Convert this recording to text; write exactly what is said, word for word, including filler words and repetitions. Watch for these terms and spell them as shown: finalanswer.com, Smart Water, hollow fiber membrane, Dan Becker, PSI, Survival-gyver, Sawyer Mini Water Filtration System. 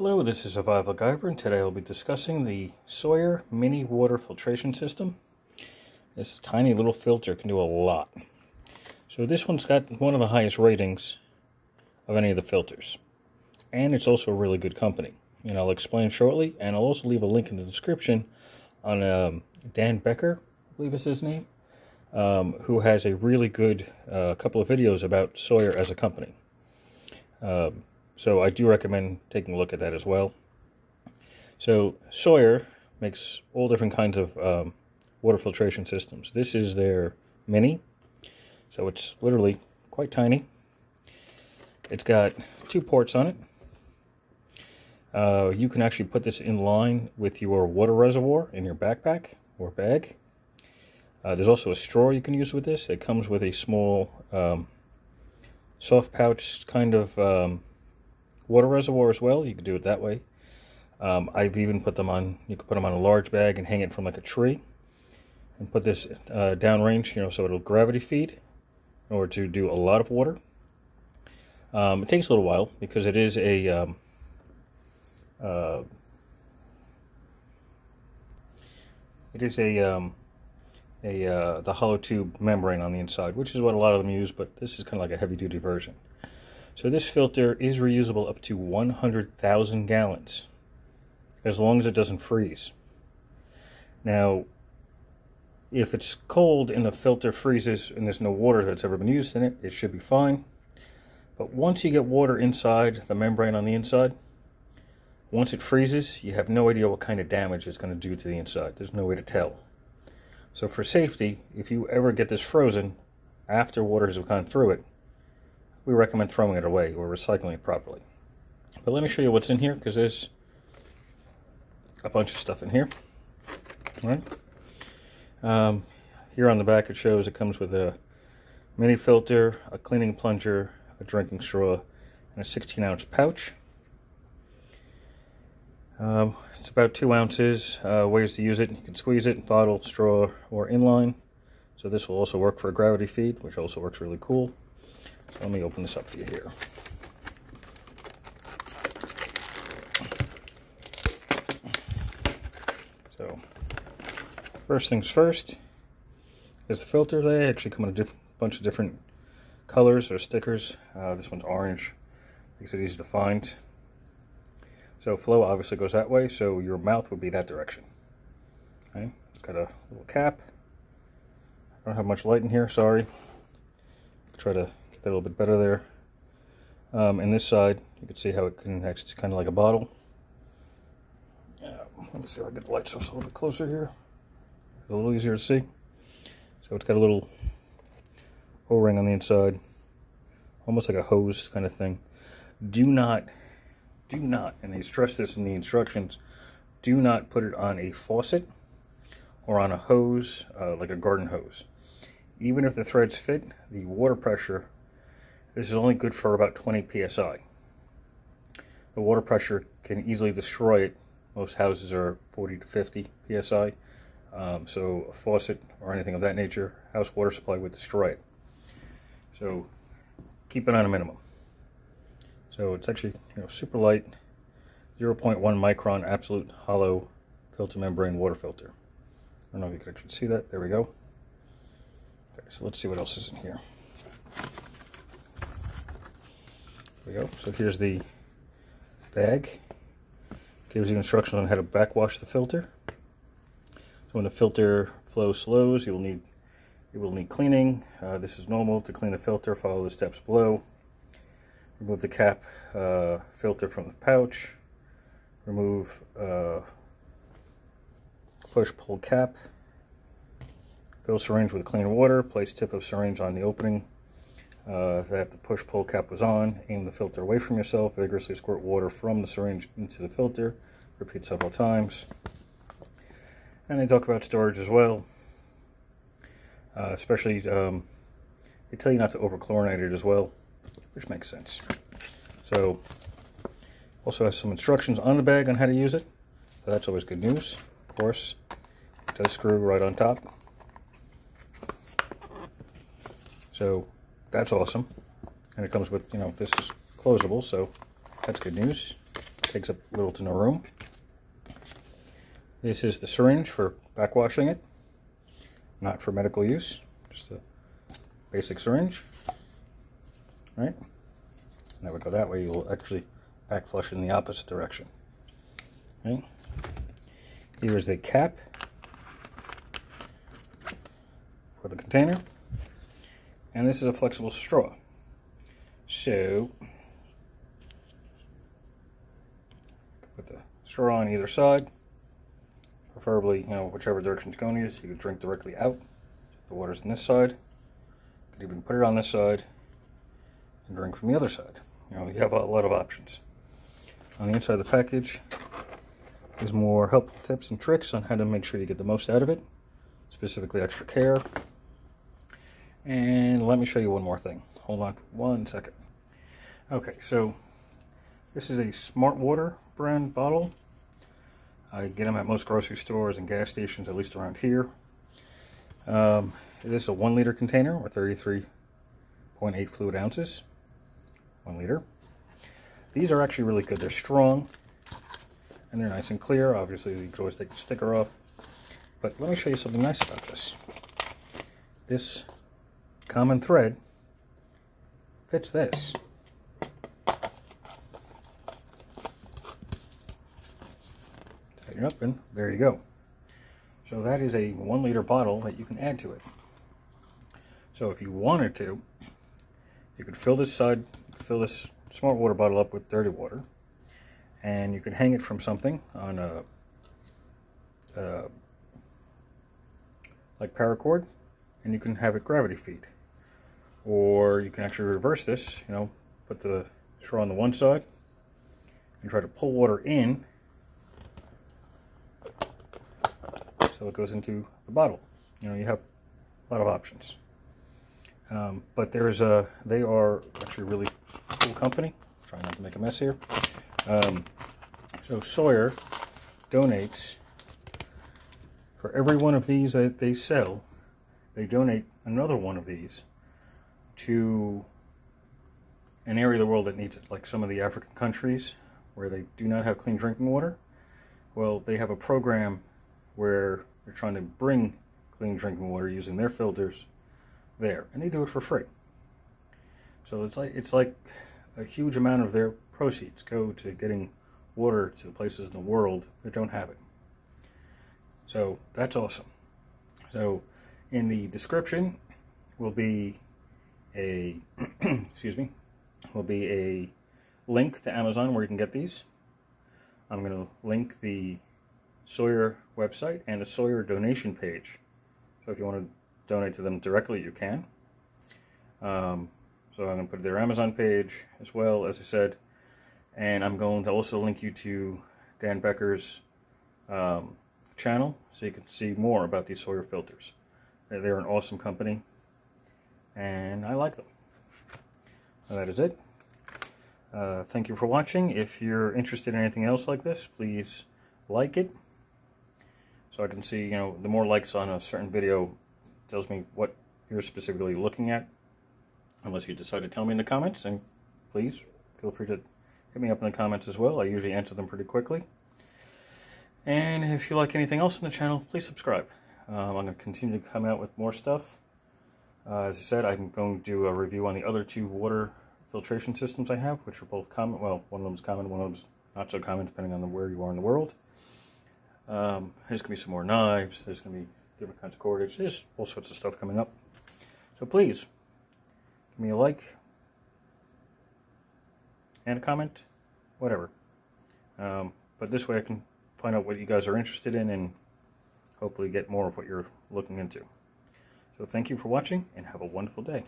Hello, this is Survival-gyver, and today I'll be discussing the Sawyer Mini Water Filtration System. This tiny little filter can do a lot. So this one's got one of the highest ratings of any of the filters. And it's also a really good company. And I'll explain shortly, and I'll also leave a link in the description on um, Dan Becker, I believe is his name, um, who has a really good uh, couple of videos about Sawyer as a company. Um, So I do recommend taking a look at that as well. So Sawyer makes all different kinds of um, water filtration systems. This is their mini. So it's literally quite tiny. It's got two ports on it. Uh, you can actually put this in line with your water reservoir in your backpack or bag. Uh, there's also a straw you can use with this. It comes with a small um, soft pouch kind of... Um, water reservoir as well. You could do it that way. Um, I've even put them on, you could put them on a large bag and hang it from like a tree and put this uh, downrange, you know, so it'll gravity feed in order to do a lot of water. Um, it takes a little while because it is a, um, uh, it is a, um, a uh, the hollow tube membrane on the inside, which is what a lot of them use, but this is kind of like a heavy duty version. So this filter is reusable up to one hundred thousand gallons, as long as it doesn't freeze. Now, if it's cold and the filter freezes and there's no water that's ever been used in it, it should be fine. But once you get water inside the membrane on the inside, once it freezes, you have no idea what kind of damage it's going to do to the inside. There's no way to tell. So for safety, if you ever get this frozen after water has gone through it, we recommend throwing it away or recycling it properly. But let me show you what's in here, because there's a bunch of stuff in here. All right. Um, here on the back it shows it comes with a mini filter, a cleaning plunger, a drinking straw, and a sixteen ounce pouch. Um, it's about two ounces. Uh, ways to use it: you can squeeze it, bottle, straw, or inline. So this will also work for a gravity feed, which also works really cool. So let me open this up for you here. So, first things first is the filter. They actually come in a diff bunch of different colors or stickers. Uh, this one's orange, makes it easy to find. So flow obviously goes that way, so your mouth would be that direction. Okay. It's got a little cap. I don't have much light in here, sorry. I'll try to a little bit better there. Um, and this side, you can see how it connects. It's kind of like a bottle. Uh, let me see if I get the light source a little bit closer here. It's a little easier to see. So it's got a little O-ring on the inside, almost like a hose kind of thing. Do not, do not, and they stress this in the instructions, do not put it on a faucet or on a hose, uh, like a garden hose. Even if the threads fit, the water pressure, this is only good for about twenty P S I. The water pressure can easily destroy it. Most houses are forty to fifty P S I. Um, so a faucet or anything of that nature, house water supply would destroy it. So keep it on a minimum. So it's actually, you know, super light, zero point one micron absolute hollow filter membrane water filter. I don't know if you can actually see that. There we go. Okay, so let's see what else is in here. We go. So here's the bag. Gives you instructions on how to backwash the filter. So when the filter flow slows, you will need you will need cleaning. Uh, this is normal. To clean the filter, follow the steps below. Remove the cap uh, filter from the pouch. Remove uh, push-pull cap. Fill syringe with clean water. Place tip of syringe on the opening. Uh, that the push-pull cap was on, aim the filter away from yourself, vigorously squirt water from the syringe into the filter, repeat several times. And they talk about storage as well, uh, especially um, they tell you not to overchlorinate it as well, which makes sense. So also has some instructions on the bag on how to use it, so that's always good news. Of course, it does screw right on top. So that's awesome, and it comes with, you know, this is closable, so that's good news. takes up little to no room. This is the syringe for backwashing it, not for medical use, just a basic syringe, right? And that would go that way. You will actually back flush in the opposite direction. Right? Here is the cap for the container, and this is a flexible straw. So put the straw on either side, preferably, you know, whichever direction it's going to, so you can drink directly out. If the water's on this side, you could even put it on this side and drink from the other side. You know, you have a lot of options. On the inside of the package is more helpful tips and tricks on how to make sure you get the most out of it, specifically extra care. And let me show you one more thing. Hold on one second. Okay, so this is a Smart Water brand bottle. I get them at most grocery stores and gas stations, at least around here. Um, this is a one liter container or thirty-three point eight fluid ounces. One liter. These are actually really good. They're strong and they're nice and clear. Obviously, you can always take the sticker off. But let me show you something nice about this. This common thread fits this. Tighten up and there you go. So that is a one liter bottle that you can add to it. So if you wanted to, you could fill this side, fill this Smart Water bottle up with dirty water, and you could hang it from something on a, a like paracord, and you can have it gravity feed. Or you can actually reverse this, you know, put the straw on the one side and try to pull water in so it goes into the bottle. You know, you have a lot of options. Um, but there is a, they are actually really cool company. I'm trying not to make a mess here. Um, so Sawyer donates, for every one of these that they sell, they donate another one of these to an area of the world that needs it, like some of the African countries where they do not have clean drinking water. Well, they have a program where they're trying to bring clean drinking water using their filters there, and they do it for free. So it's like it's like a huge amount of their proceeds go to getting water to places in the world that don't have it. So that's awesome. So in the description will be a excuse me, will be a link to Amazon where you can get these. I'm going to link the Sawyer website and the Sawyer donation page. So if you want to donate to them directly, you can. Um, so I'm going to put their Amazon page as well, as I said. And I'm going to also link you to Dan Becker's um, channel, so you can see more about these Sawyer filters. They're an awesome company, and I like them. So that is it. Uh, thank you for watching. If you're interested in anything else like this, please like it. So I can see, you know, the more likes on a certain video tells me what you're specifically looking at, unless you decide to tell me in the comments. And please feel free to hit me up in the comments as well. I usually answer them pretty quickly. And if you like anything else on the channel, please subscribe. Um, I'm going to continue to come out with more stuff. Uh, as I said, I'm going to do a review on the other two water filtration systems I have, which are both common. Well, one of them is common, one of them is not so common, depending on the, where you are in the world. Um, there's going to be some more knives. There's going to be different kinds of cordage. There's all sorts of stuff coming up. So please, give me a like and a comment, whatever. Um, but this way I can find out what you guys are interested in and hopefully get more of what you're looking into. So thank you for watching and have a wonderful day.